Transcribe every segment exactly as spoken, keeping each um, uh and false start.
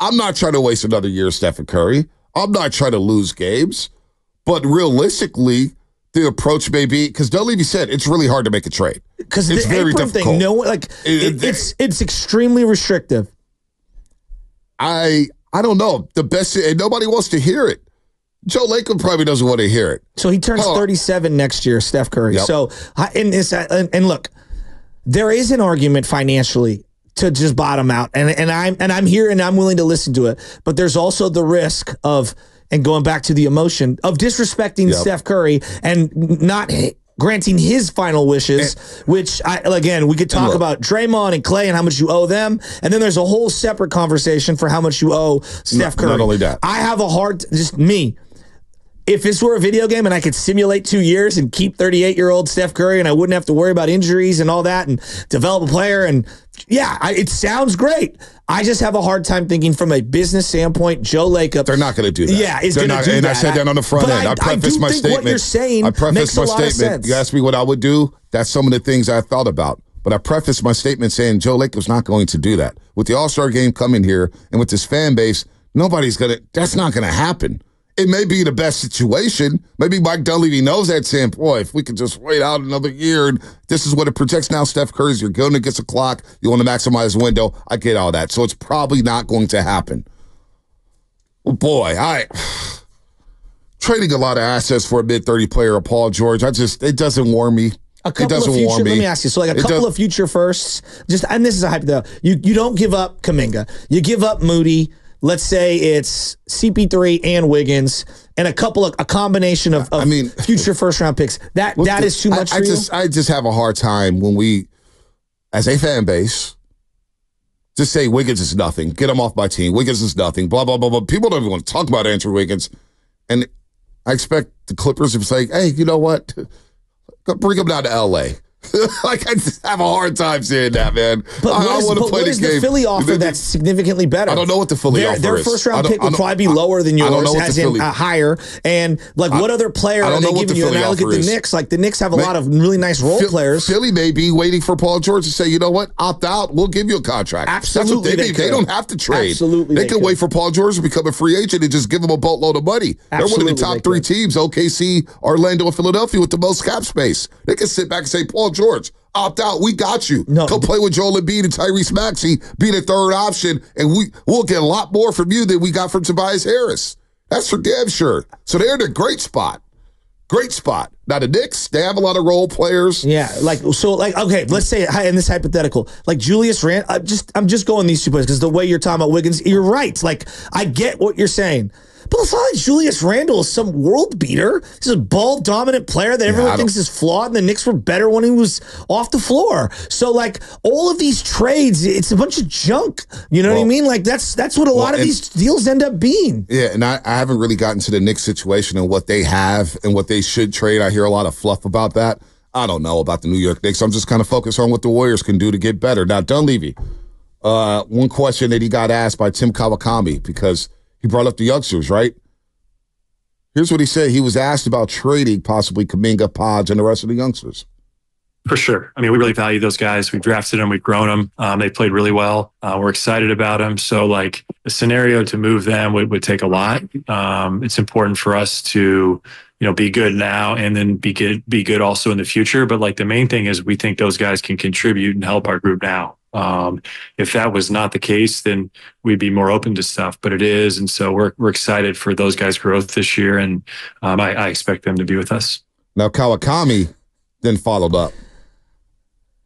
I'm not trying to waste another year of Stephen Curry. I'm not trying to lose games. But realistically, the approach may be, because Dunleavy said it's really hard to make a trade. Because it's the very difficult. Thing, no, like, it, it, it's it's extremely restrictive. I I don't know. The best, and nobody wants to hear it. Joe Lacob probably doesn't want to hear it. So he turns oh. thirty-seven next year, Steph Curry. Yep. So and, this, and look, there is an argument financially to just bottom out, and and I'm and I'm here and I'm willing to listen to it. But there's also the risk of, and going back to the emotion, of disrespecting yep. Steph Curry and not granting his final wishes, and, which, I, again, we could talk look, about Draymond and Klay and how much you owe them, and then there's a whole separate conversation for how much you owe Steph Curry. Not only that. I have a hard, just me, if this were a video game and I could simulate two years and keep thirty-eight-year-old Steph Curry and I wouldn't have to worry about injuries and all that and develop a player, and yeah, I, it sounds great. I just have a hard time thinking from a business standpoint, Joe Lacob. They're not going to do that. Yeah, is going to do and that. And I said that on the front end. I, I prefaced my statement. What you're saying I prefaced my statement. You asked me what I would do. That's some of the things I thought about. But I prefaced my statement saying Joe Lacob's not going to do that. With the All-Star game coming here and with this fan base, nobody's going to – that's not going to happen. It may be the best situation. Maybe Mike Dunleavy knows that, saying, boy, if we could just wait out another year, and this is what it projects now, Steph Curry's, you're going against the clock, you want to maximize the window. I get all that. So it's probably not going to happen. Well, boy, I trading a lot of assets for a mid-thirty player, a Paul George, I just, it doesn't warm me. A couple it doesn't of future, warm me. Let me ask you, so like a it couple does, of future firsts, just, and this is a hypothetical, you, you don't give up Kuminga, you give up Moody, let's say it's C P three and Wiggins and a couple of a combination of, of I mean, future first round picks. That that the, is too much I, for I you? Just, I just have a hard time when we, as a fan base, just say Wiggins is nothing. Get him off my team. Wiggins is nothing. Blah, blah, blah, blah. People don't even want to talk about Andrew Wiggins. And I expect the Clippers to say, hey, you know what? Bring him down to L A Like, I just have a hard time saying that, man. But I, what is, I but play what is the Philly offer that's significantly better? I don't know what the Philly their, offer their is. Their first-round pick would probably be I, lower than yours, as in Philly, uh, higher. And, like, I, what other player are they giving the you? Philly and I look at the Knicks. Like, the Knicks have a man, lot of really nice role Philly, players. Philly may be waiting for Paul George to say, you know what, opt out, we'll give you a contract. Absolutely. That's what they, they, they don't have to trade. Absolutely. They, they can could. wait for Paul George to become a free agent and just give him a boatload of money. Absolutely, they're one of the top three could. teams, O K C, Orlando, and Philadelphia, with the most cap space. They can sit back and say, Paul George, opt out. We got you. No. Come play with Joel Embiid and Tyrese Maxey. Be the third option, and we, we'll get a lot more from you than we got from Tobias Harris. That's for damn sure. So they're in a great spot. Great spot. Now, the Knicks, they have a lot of role players. Yeah, like, so, like, okay, let's say, in this hypothetical, like, Julius Randle, I'm just, I'm just going these two places because the way you're talking about Wiggins, you're right. Like, I get what you're saying. But it's not like Julius Randle is some world beater. He's a ball dominant player that everyone yeah, thinks is flawed, and the Knicks were better when he was off the floor. So, like, all of these trades, it's a bunch of junk. You know well, what I mean? Like, that's that's what a well, lot of and, these deals end up being. Yeah, and I, I haven't really gotten to the Knicks situation and what they have and what they should trade. I hear a lot of fluff about that. I don't know about the New York Knicks. I'm just kind of focused on what the Warriors can do to get better. Now, Dunleavy, uh, one question that he got asked by Tim Kawakami, because he brought up the youngsters, right? Here's what he said. He was asked about trading possibly Kuminga, Podge, and the rest of the youngsters. For sure. I mean, we really value those guys. We've drafted them. We've grown them. Um, they played really well. Uh, we're excited about them. So, like, the scenario to move them would, would take a lot. Um, it's important for us to, you know, be good now and then be good, be good also in the future. But, like, the main thing is we think those guys can contribute and help our group now. Um, if that was not the case, then we'd be more open to stuff, but it is. And so we're, we're excited for those guys' growth this year. And, um, I, I expect them to be with us. Now, Kawakami then followed up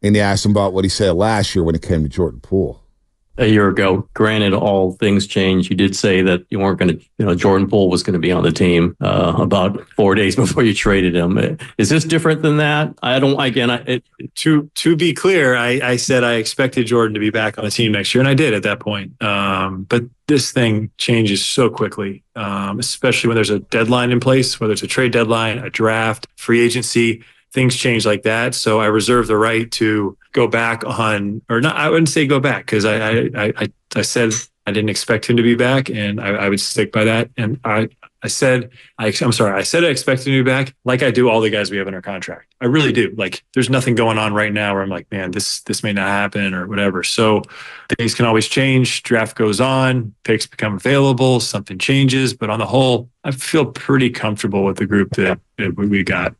and he asked him about what he said last year when it came to Jordan Poole. A year ago, granted, all things change. You did say that you weren't going to, you know, Jordan Poole was going to be on the team uh, about four days before you traded him. Is this different than that? I don't, again, I, it, to to be clear, I, I said I expected Jordan to be back on the team next year, and I did at that point. Um, but this thing changes so quickly, um, especially when there's a deadline in place, whether it's a trade deadline, a draft, free agency. Things change like that. So I reserve the right to go back on, or not, I wouldn't say go back because I, I I I said I didn't expect him to be back, and I, I would stick by that. And I, I said, I, I'm sorry. I said I expected him to be back, like I do all the guys we have under contract. I really do. Like, there's nothing going on right now where I'm like, man, this this may not happen or whatever. So things can always change. Draft goes on, picks become available, something changes. But on the whole, I feel pretty comfortable with the group that, that we got.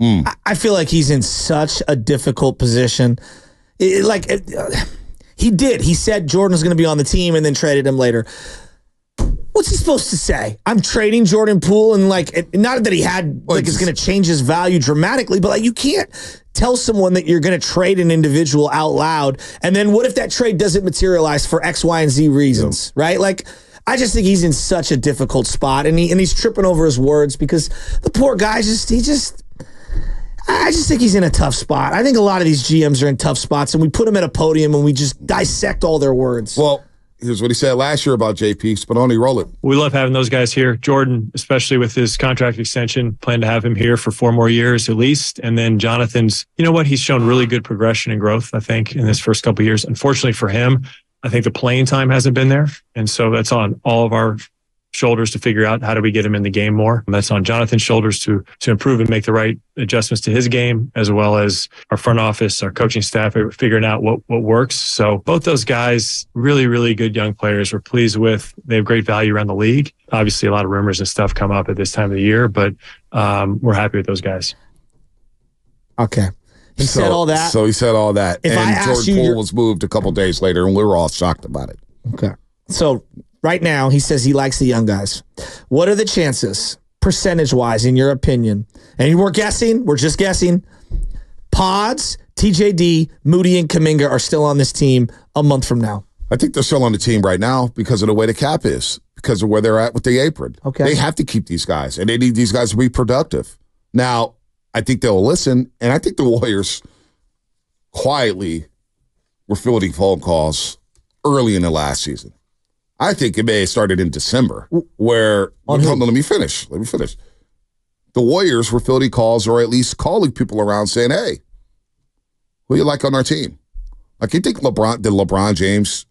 Mm. I feel like he's in such a difficult position. It, like it, uh, he did. He said Jordan was going to be on the team, and then traded him later. What's he supposed to say? I'm trading Jordan Poole, and like, it, not that he had, like, it's going to change his value dramatically, but like, you can't tell someone that you're going to trade an individual out loud. And then what if that trade doesn't materialize for X, Y, and Z reasons, yeah. right? Like, I just think he's in such a difficult spot, and he and he's tripping over his words because the poor guy just, he just, I just think he's in a tough spot. I think a lot of these G Ms are in tough spots, and we put them at a podium and we just dissect all their words. Well, here's what he said last year about J P, Spadoni, roll it. We love having those guys here. Jordan, especially with his contract extension, plan to have him here for four more years at least. And then Jonathan's, you know what? He's shown really good progression and growth, I think, in his first couple of years. Unfortunately for him, I think the playing time hasn't been there. And so that's on all of our shoulders to figure out how do we get him in the game more. And that's on Jonathan's shoulders to to improve and make the right adjustments to his game, as well as our front office, our coaching staff, figuring out what what works. So both those guys, really, really good young players we're pleased with. They have great value around the league. Obviously, a lot of rumors and stuff come up at this time of the year, but um, we're happy with those guys. Okay. He so, said all that. So he said all that. If and Jordan Poole was moved a couple days later, and we were all shocked about it. Okay. So right now, he says he likes the young guys. What are the chances, percentage-wise, in your opinion? And we're guessing. We're just guessing. Pods, T J D, Moody, and Kuminga are still on this team a month from now. I think they're still on the team right now because of the way the cap is, because of where they're at with the apron. Okay. They have to keep these guys, and they need these guys to be productive. Now, I think they'll listen, and I think the Warriors quietly were fielding phone calls early in the last season. I think it may have started in December, where on let, let me finish. Let me finish. The Warriors were fielding calls, or at least calling people around saying, hey, who you like on our team? Like, you think LeBron, did LeBron James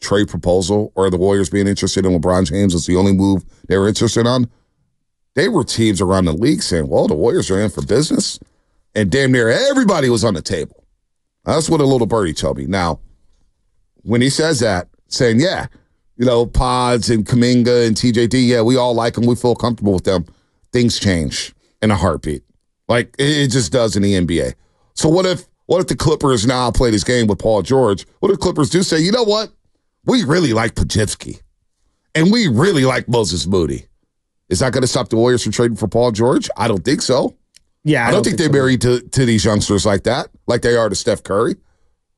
trade proposal or the Warriors being interested in LeBron James was the only move they were interested on? They were teams around the league saying, well, the Warriors are in for business. And damn near everybody was on the table. That's what a little birdie told me. Now, when he says that, saying, yeah, you know, Pods and Kuminga and T J D, yeah, we all like them. We feel comfortable with them. Things change in a heartbeat. Like, it just does in the N B A. So what if what if the Clippers now play this game with Paul George? What if Clippers do say, you know what? We really like Podziemski. And we really like Moses Moody. Is that going to stop the Warriors from trading for Paul George? I don't think so. Yeah, I don't, I don't think, think they're so. married to, to these youngsters like that, like they are to Steph Curry.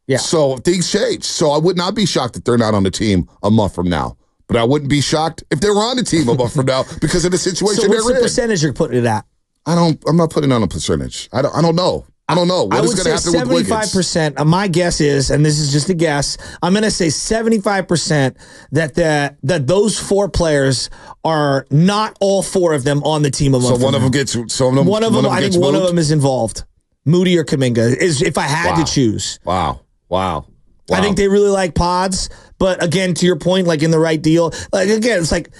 Yeah. So things change. So I would not be shocked if they're not on the team a month from now. But I wouldn't be shocked if they were on the team a month from now because of the situation so they're in. So what's the percentage you're putting it at? I don't, I'm not putting on a percentage. I don't, I don't know. I don't know. What I would is gonna say happen seventy-five percent. With my guess is, and this is just a guess, I'm going to say seventy-five percent that the, that those four players are not all four of them on the team a month so from one now. Of them gets, so one of them, one of them, I think moved? One of them is involved. Moody or Kuminga is if I had wow. to choose. Wow. Wow. wow. I think they really like Pods, but again, to your point, like in the right deal, like again, it's like,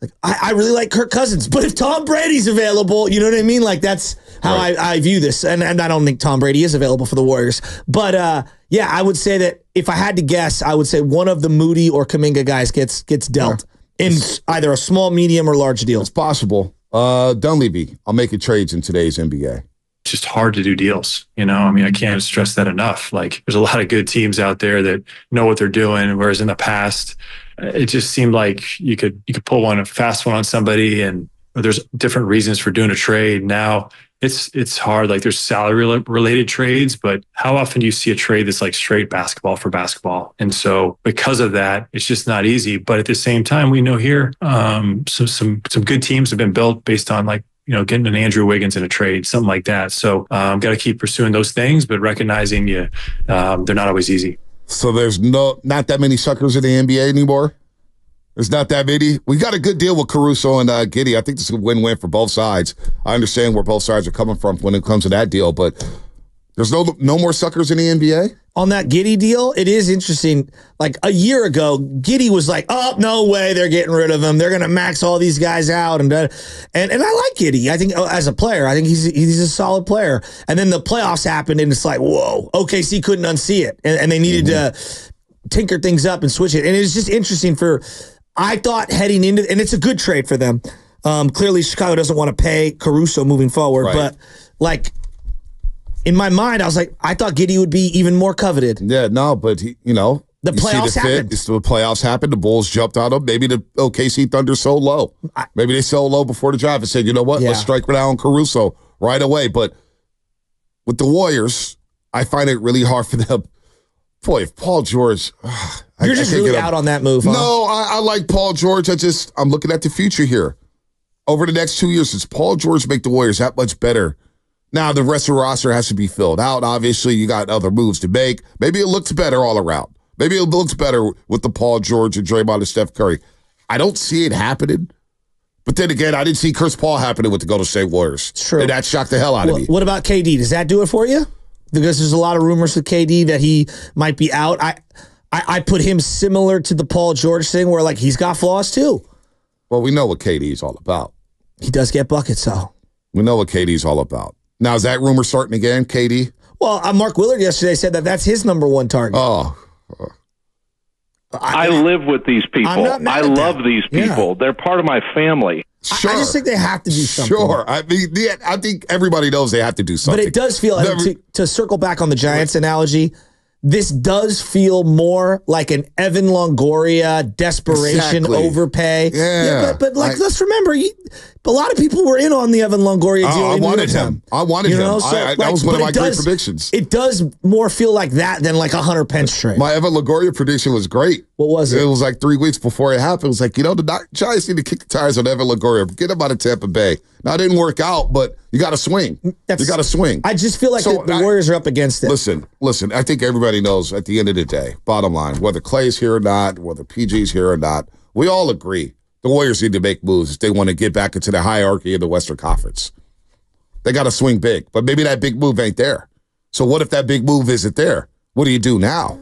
like I, I really like Kirk Cousins, but if Tom Brady's available, you know what I mean? Like that's how right. I, I view this. And, and I don't think Tom Brady is available for the Warriors. But uh, yeah, I would say that if I had to guess, I would say one of the Moody or Kuminga guys gets gets dealt yeah. in it's, either a small, medium, or large deal. It's possible. Uh, Dunleavy, I'll make it trades in today's N B A. Just hard to do deals. You know, I mean, I can't stress that enough. Like, there's a lot of good teams out there that know what they're doing. Whereas in the past, it just seemed like you could, you could pull one, a fast one on somebody, and there's different reasons for doing a trade. Now it's, it's hard. Like, there's salary related trades, but how often do you see a trade that's like straight basketball for basketball? And so because of that, it's just not easy. But at the same time, we know here, um, so some, some good teams have been built based on like, you know, getting an Andrew Wiggins in a trade, something like that. So um, got to keep pursuing those things, but recognizing you, um, they're not always easy. So there's no, not that many suckers in the N B A anymore. There's not that many. We got a good deal with Caruso and uh, Giddey. I think this is a win-win for both sides. I understand where both sides are coming from when it comes to that deal, but There's no no more suckers in the N B A? On that Giddey deal, it is interesting. Like, a year ago, Giddey was like, oh, no way they're getting rid of him. They're going to max all these guys out. And, and and I like Giddey. I think, as a player, I think he's he's a solid player. And then the playoffs happened, and it's like, whoa, O K C couldn't unsee it. And, and they needed mm-hmm. to tinker things up and switch it. And it's just interesting for, I thought heading into, and it's a good trade for them. Um, clearly, Chicago doesn't want to pay Caruso moving forward. Right. But, like, in my mind, I was like, I thought Giddey would be even more coveted. Yeah, no, but, he, you know. The playoffs happened. The playoffs happened. The Bulls jumped out of maybe the O K C Thunder sold low. I, maybe they sold low before the draft and said, you know what, yeah. let's strike down on Caruso right away. But with the Warriors, I find it really hard for them. Boy, if Paul George. Ugh, You're I, just I really out on that move, huh? No, I, I like Paul George. I just, I'm looking at the future here. Over the next two years, does Paul George make the Warriors that much better? Now, the rest of the roster has to be filled out. Obviously, you got other moves to make. Maybe it looks better all around. Maybe it looks better with the Paul George and Draymond and Steph Curry. I don't see it happening. But then again, I didn't see Chris Paul happening with the Golden State Warriors. It's true. And that shocked the hell out well, of me. What about K D? Does that do it for you? Because there's a lot of rumors with K D that he might be out. I, I, I put him similar to the Paul George thing where, like, he's got flaws, too. Well, we know what K D's all about. He does get buckets, though. We know what K D's all about. Now, is that rumor starting again, K D? Well, uh, Mark Willard yesterday said that that's his number one target. Oh. I, I live with these people. I love that. these people. Yeah. They're part of my family. Sure. I, I just think they have to do something. Sure. I mean, yeah, I think everybody knows they have to do something. But it does feel, Never, to, to circle back on the Giants analogy, this does feel more like an Evan Longoria desperation exactly. overpay. Yeah. yeah but, but like, I, let's remember, you, a lot of people were in on the Evan Longoria deal. I, I wanted him. I wanted you him. Know? So, I, I, like, that was one of my does, great predictions. It does more feel like that than like a Hunter Pence trade. My Evan Longoria prediction was great. What was it? It was like three weeks before it happened. It was like, you know, the Giants need to kick the tires on Evan Longoria. Get him out of Tampa Bay. Now, it didn't work out, but you got to swing. That's, you got to swing. I just feel like so the, the Warriors I, are up against it. Listen, listen, I think everybody knows at the end of the day, bottom line, whether Klay's here or not, whether P G's here or not, we all agree. The Warriors need to make moves if they want to get back into the hierarchy of the Western Conference. They got to swing big, but maybe that big move ain't there. So what if that big move isn't there? What do you do now?